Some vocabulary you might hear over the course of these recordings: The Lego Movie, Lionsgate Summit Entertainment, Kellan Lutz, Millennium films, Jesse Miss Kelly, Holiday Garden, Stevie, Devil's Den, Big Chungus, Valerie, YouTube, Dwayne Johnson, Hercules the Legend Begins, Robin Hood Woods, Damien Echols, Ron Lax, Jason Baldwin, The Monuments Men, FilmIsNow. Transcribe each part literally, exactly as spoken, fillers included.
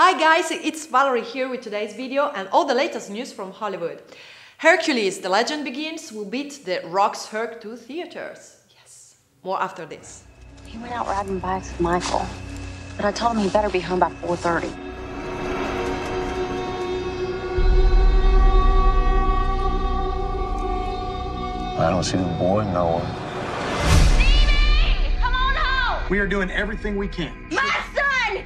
Hi guys, it's Valerie here with today's video and all the latest news from Hollywood. Hercules the Legend Begins will beat the Rocks Herc two theaters. Yes, more after this. He went out riding bikes with Michael, but I told him he better be home by four thirty. I don't see the boy nowhere. Stevie! Come on home! We are doing everything we can. My son is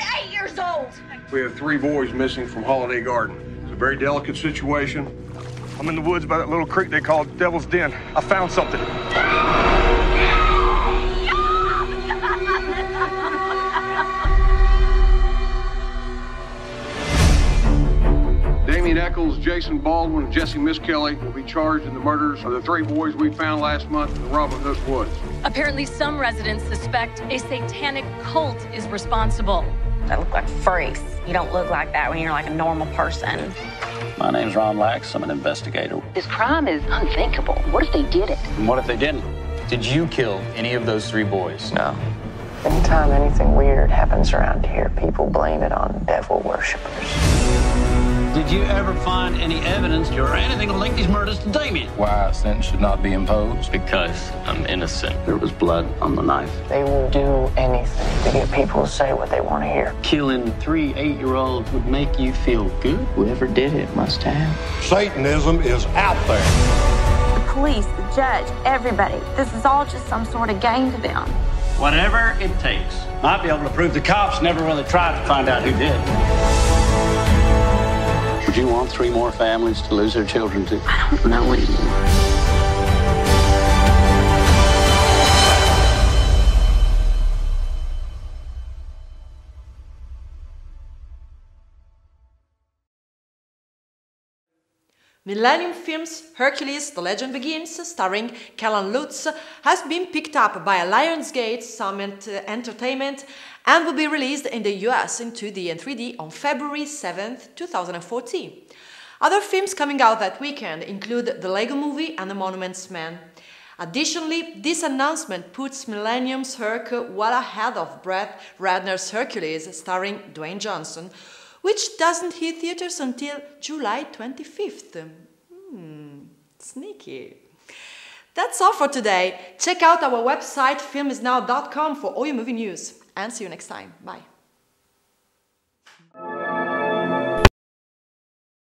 eight years old! We have three boys missing from Holiday Garden. It's a very delicate situation. I'm in the woods by that little creek they call Devil's Den. I found something. Damien Echols, Jason Baldwin, and Jesse Miss Kelly will be charged in the murders of the three boys we found last month in the Robin Hood Woods. Apparently, some residents suspect a satanic cult is responsible. That look like freaks. You don't look like that when you're like a normal person. My name's Ron Lax. I'm an investigator. This crime is unthinkable. What if they did it? And what if they didn't? Did you kill any of those three boys? No. Anytime anything weird happens around here, people blame it on devil worshippers. Did you ever find any evidence or anything to link these murders to Damien? Why a sentence should not be imposed? Because I'm innocent. There was blood on the knife. They will do anything to get people to say what they want to hear. Killing three eight-year-olds would make you feel good? Whoever did it must have. Satanism is out there. The police, the judge, everybody. This is all just some sort of game to them. Whatever it takes. Might be able to prove the cops never really tried to find out who did. Do you want three more families to lose their children to? I don't know anymore. Millennium Films' Hercules the Legend Begins, starring Kellan Lutz, has been picked up by Lionsgate Summit Entertainment and will be released in the U S in two D and three D on February seventh, two thousand fourteen. Other films coming out that weekend include The Lego Movie and The Monuments Men. Additionally, this announcement puts Millennium's Herc well ahead of Brett Ratner's Hercules, starring Dwayne Johnson, which doesn't hit theaters until July twenty-fifth. Hmm, sneaky. That's all for today. Check out our website filmisnow dot com for all your movie news. And see you next time. Bye.